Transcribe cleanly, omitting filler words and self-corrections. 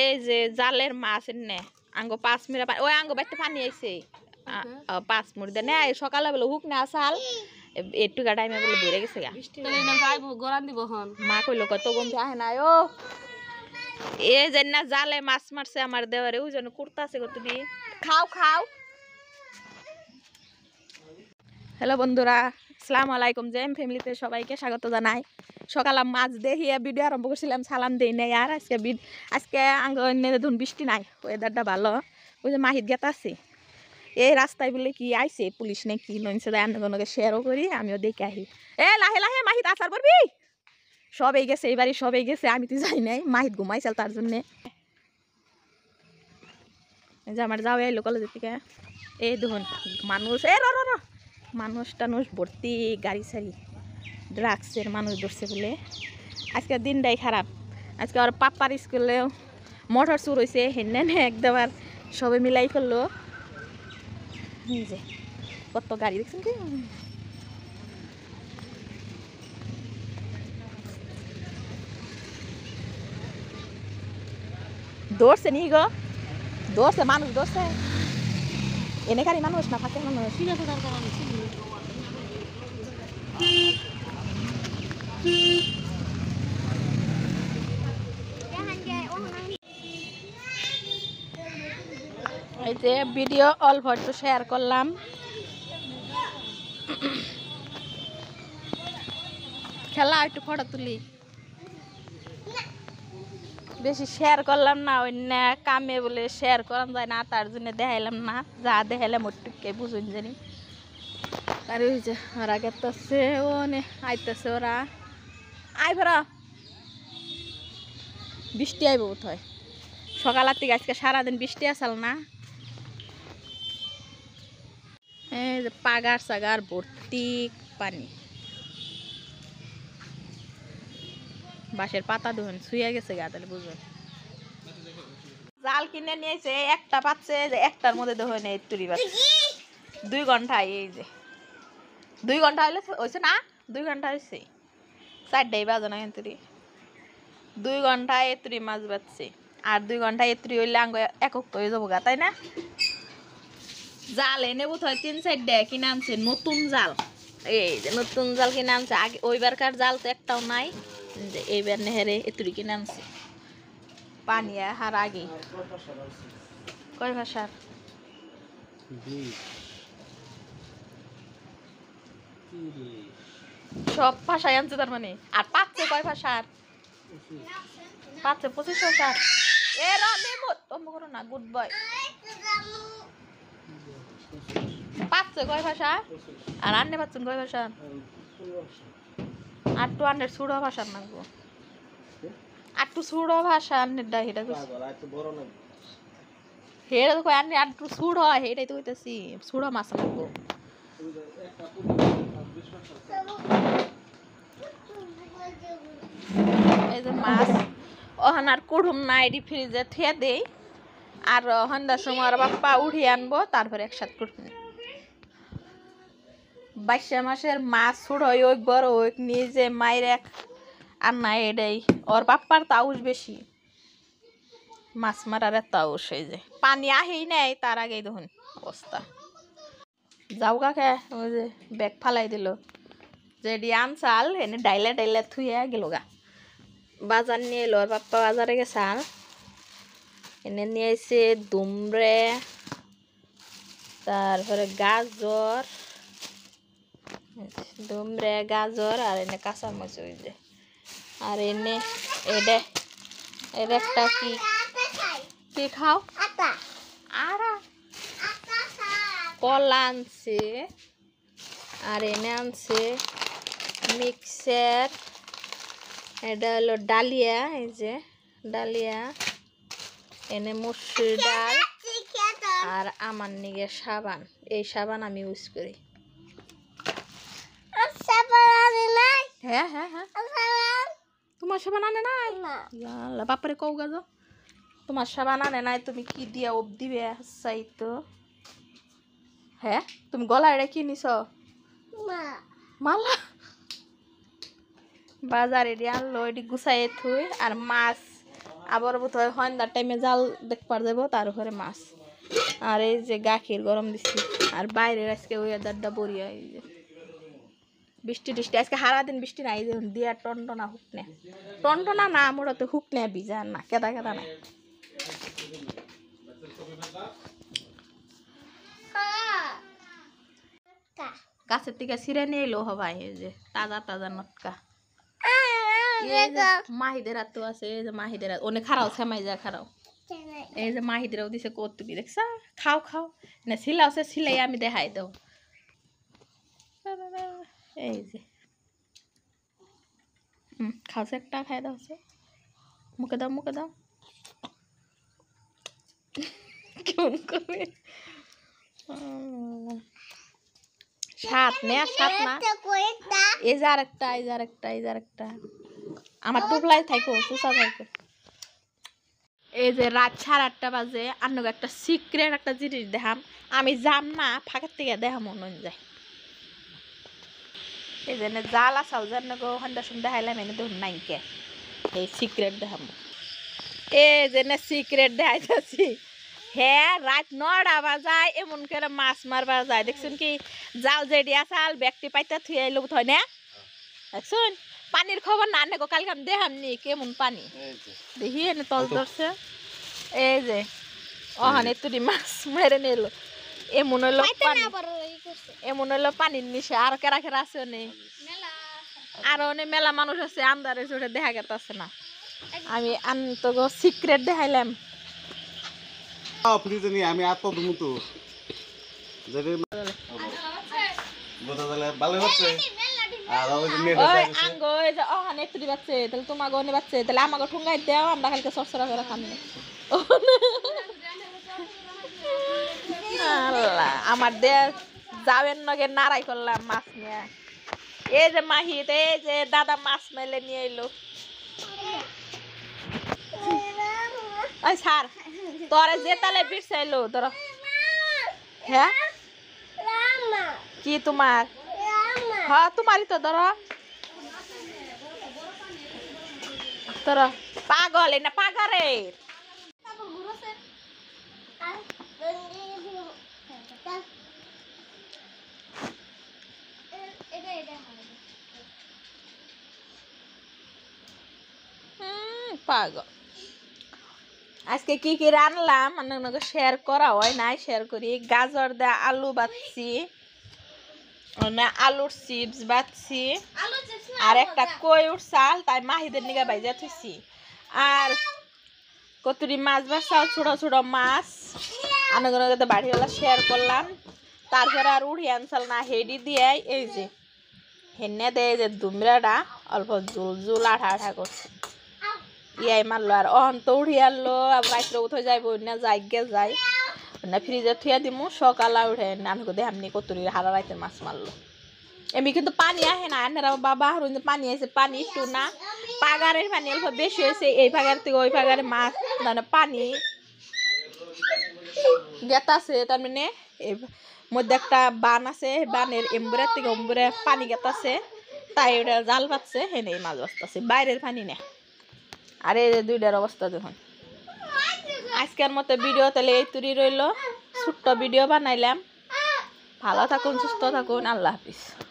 এই যে জালের মাছ নে আঙ্গো 5 মিরা ওই আঙ্গো বাইতে পানি আইছে 5 মুড়ি দেনে সকালে বলে হুক না চাল একটু গা টাইমে বলে ভরে গেছে গা তাহলে না যাইব গরান দিব হন মা কইলো কত গন্ধ আহে না ও এই জন্য জালে মাছ মারছে আমার দেওয়ারে ওজন কুরতাছে গো তুমি খাও খাও হ্যালো বন্ধুরা আসসালামু আলাইকুম জেম ফ্যামিলিতে সবাইকে স্বাগত জানাই সকালে মাছ দেখিয়ে ভিডিও আরম্ভ করছিলাম সালাম দেই নাই আর আজকে আঙ্গনে ধুন বৃষ্টি নাই ওয়েদারটা ভালো ওই যে মাহিত গেত আছে এই রাস্তায় বলে কি আইছে পুলিশ নে কি নইছে তাই আঙ্গনকে শেয়ারও করি আমিও দেখে আহি এ লাহে লাহে মাহিত আসার পরবি সবই গেছে এইবারই সবই গেছে আমি তো যাই নাই মাহিত ঘুমাইছিল তার জন্যে যে আমার যাও এলো কলেজের থেকে এই ধুন মানুষ এ র র মানুষ টানুষ ভর্তি গাড়ি সারি ড্রাগসের মানুষ ধরছে বলে আজকে দিনটাই খারাপ আজকে আর পাপ্পার স্কুলেও মোটর চুর হয়েছে হেনে একদম আর সবে মিলাই করলো নিজে কত গাড়ি দেখছেন কি ধরছে নি গো ধরছে মানুষ ধরছে এনে গাড়ি মানুষ না ফাঁকের মানুষ ঠিক আছে তার কারণে এই যে ভিডিও অল্প একটু শেয়ার করলাম খেলা একটু ফটো তুলি বেশি শেয়ার করলাম না অন্য কামে বলে শেয়ার করা যায় না তার জন্য দেখাইলাম না যা দেখাইলাম ওটুককে বুঝুন জানি আর ওই যে ওরা গেতেছে ও আইতেছে ওরা আই ভরা বৃষ্টি আইব বোধ হয় সকাল থেকে আজকে সারাদিন বৃষ্টি আসাল না এই যে পাগার সাগার ভর্তি পানি বাঁশের পাতা ধুন শুয়ে গেছে গা তাহলে বুঝুন জাল কিনে নিয়েছে একটা পাচ্ছে যে একটার মধ্যে ধুয়ে নেই তুলি পাচ্ছে 2 ঘন্টায় এই যে 2 ঘন্টা হইলে হয়েছে না 2 ঘন্টা হয়েছে 4টাই বাজে না কিন্তু 2 ঘন্টায় এত্রি মাছ বাচ্ছে আর 2 ঘন্টায় এত্রি হইলে আঙ্গ একক হয়ে যাবো গা তাই না জাল এনে বোধ হয় 3-4 কিনে আনছে নতুন জাল এই যে নতুন জাল কিনে আনছে আগে ওইবারকার জাল তো একটাও নাই এইবার নেহারে এতুরি কিনে আনছে পানি হার আগে কয় ভাষার সব ভাষায় আনছে তার মানে আর পাচ্ছে কয় ভাষার পাচ্ছে 25 ভাষার এর না গুড বয় পাচ্ছে কয় ভাষা আর আনতে পারছেন কয় ভাষা আর তো আন্ডার সুড়ো ভাষা লাগবো আর তো সুড়ো ভাষা আন্ডার হেটা হেটা কই আর তো সুড়ো হেটাই তো কইতাছি সুড়ো মাছ লাগবো এই যে মাছ ওহান আর কুড়ুম নাই এটি ফ্রিজে থুয়ে দেই আর সন্ধ্যার সময় আর বাপ্পা উঠিয়ে আনবো তারপরে একসাথে কুড়ুম 22 মাসের মাছ ছুড় হয় ওই বড় ওই নিজে মায়ের এক আর নাই এটাই ওর বাপ্পার তাউস বেশি মাছ মারার তাউস হয়ে যায় পানি আহেই নেয় তার আগেই দেখুন অবস্থা যাও কাকে ওই যে ব্যাগ ফালাই দিল যেটি আনসাল এনে ডাইলা ডাইলা থুয়ে গেল গা বাজার নিয়ে এলো ওর বাপ্পা বাজারে গেছে আর এনে নিয়ে এসে দুমড়ে তারপরে গাজর দুমড়ে গাজর আর এনে কাঁচামরিচ ওই যে আর এনে এটা এর একটা কি কি খাও আর কলা আনছে আর এনে আনছে মিক্সার এটা হলো ডালিয়া এই যে ডালিয়া এনে মসুর ডাল আর আমার নিগে সাবান এই সাবান আমি ইউজ করি হ্যাঁ হ্যাঁ হ্যাঁ তোমার সাবান আনে নাই বাপারে কও গা যাও তোমার সাবান আনে নাই তুমি কি দিয়া ওপ দিবে চাই তো হ্যাঁ তুমি গলায় রেখে নিছ মালা বাজারে আনলো এটি গুছাই থুই আর মাছ আবার বোধহয় সন্ধ্যার টাইমে জাল দেখবার যাব, তার উপরে মাছ। আর এই যে গাখির গরম দিচ্ছি, আর বাইরের আজকে ওয়েদারটা বড়িয়া। এই যে বৃষ্টি টিষ্টি আজকে সারাদিন বৃষ্টি নাই, দিয়ে টনটনা হুক নে টনটনা না আমরা তো হুক নে ভিজা না কেদা কেদা নাই। গাছের থেকে ছিঁড়ে নিয়ে এলো হবাই, এই যে তাজা তাজা নটকা মাহিদের হাতও আছে। এই যে মাহিদের অনেক খারাও সেমাই যা খারাও, এই যে মাহিদেরাও দিছে কর্তুকি দেখছ, খাও খাও না ছিলাওছে ছিলাই আমি দেখাই দেব। এই যে খাওছে একটা খাই দাওছে, মুখে দাও মুখে দাও, কেমন করে সাত না সাত না। এই যে আর একটা, এই যে আর একটা, এই যে আর একটা আমার টুকলাই থাকো সুসা থাকো। এই যে রাত 8:30 বাজে আন্নকে একটা সিক্রেট একটা জিনিস দেখাম, আমি যাম না ফাঁকের থেকে দেখাম মন যায়। এই যে জাল আসাও যেন গো হন্ডা শুন দেখাইলাম, এনে ধর নাইকে এই সিক্রেট দেখাম। এই যে সিক্রেট দেখাইতেছি, হ্যাঁ রাত 9টা বাজায় এমন করে মাছ মারবা যায়। দেখছেন কি জাল যেডি আসাল ব্যক্তি পাইতে থুয়ে আইলো থয় না, দেখছেন পানির খবর না আনে গো। কালকে আমি দেখামনি কেমন পানি দেখি এনে তল ধরছে। এই যে অহনে তুই মাছ মেরে নিল, এমন হলো পানি, এমন হলো পানির নিচে। আর কেরা কেরা আছে নে, আর অনেক মেলা মানুষ আছে আন্দারে জুড়ে দেখা গেছে না। আমি আন তো গো সিক্রেট দেখাইলাম। আমি আত তো আমার যাবেন নগে নাড়াই করলাম মাছ নিয়ে। এই যে মাহিত, এই যে দাদা মাছ মেলে নিয়ে এলো। স্যার তোরা যে তালে বিরসাইলো তোর, হ্যাঁ কি তোমার, হ্যাঁ তোমারই তো ধর তোর পাগল না পাগলের। পাগল আজকে কি কি রান্নালাম আপনাকে শেয়ার করা হয় নাই, শেয়ার করি। গাজর দিয়ে আলু বাচ্ছি, আলুর চিপস বাচ্ছি, আর একটা কইউর চাল তাই মাহিদের নিগা বাইজা থুইছি, আর কতুরি মাছ বাচ্চাও ছোট ছোট মাছ আপনাকে তো বাড়িওয়ালা শেয়ার করলাম। তারপরে আর উড়িয়ান চাল না হেডি দিয়ে, এই যে হেনে দেয় যে দুমড়াটা অল্প জুল জুল আঠা আঠা করছে, ইয়াই মারলো। আর অহন তো উঠিয়ে আনলো, আবার রাত্রে উঠে যাই বন্যা যাই গে যাই না ফ্রিজে থুয়ে দিমু, সকালে উঠে নানকে দেখ আমি কতুরি হারা রাইতে মাছ মারলো। এমনি কিন্তু পানি আসে না, এনারা বাবা হারুন পানি আছে, পানি একটু না পাগারের পানি অল্প বেশি হয়েছে, এই পাগার থেকে ওই পাগারে মাছ মানে পানি গেতাছে। তার মানে এই মধ্যে একটা বান আছে, বানের এম্বুরের থেকে অম্বুরে পানি গেতাছে, তাই ওটা জাল পাচ্ছে হেনে মাছ বাঁচতেছে, বাইরের পানি না। আর এই যে দুইটার অবস্থা দেখুন। আজকের মতো ভিডিও তাহলে এই তুরি রইল, ছোট্ট ভিডিও বানাইলাম। ভালো থাকুন, সুস্থ থাকুন, আল্লাহ হাফিজ।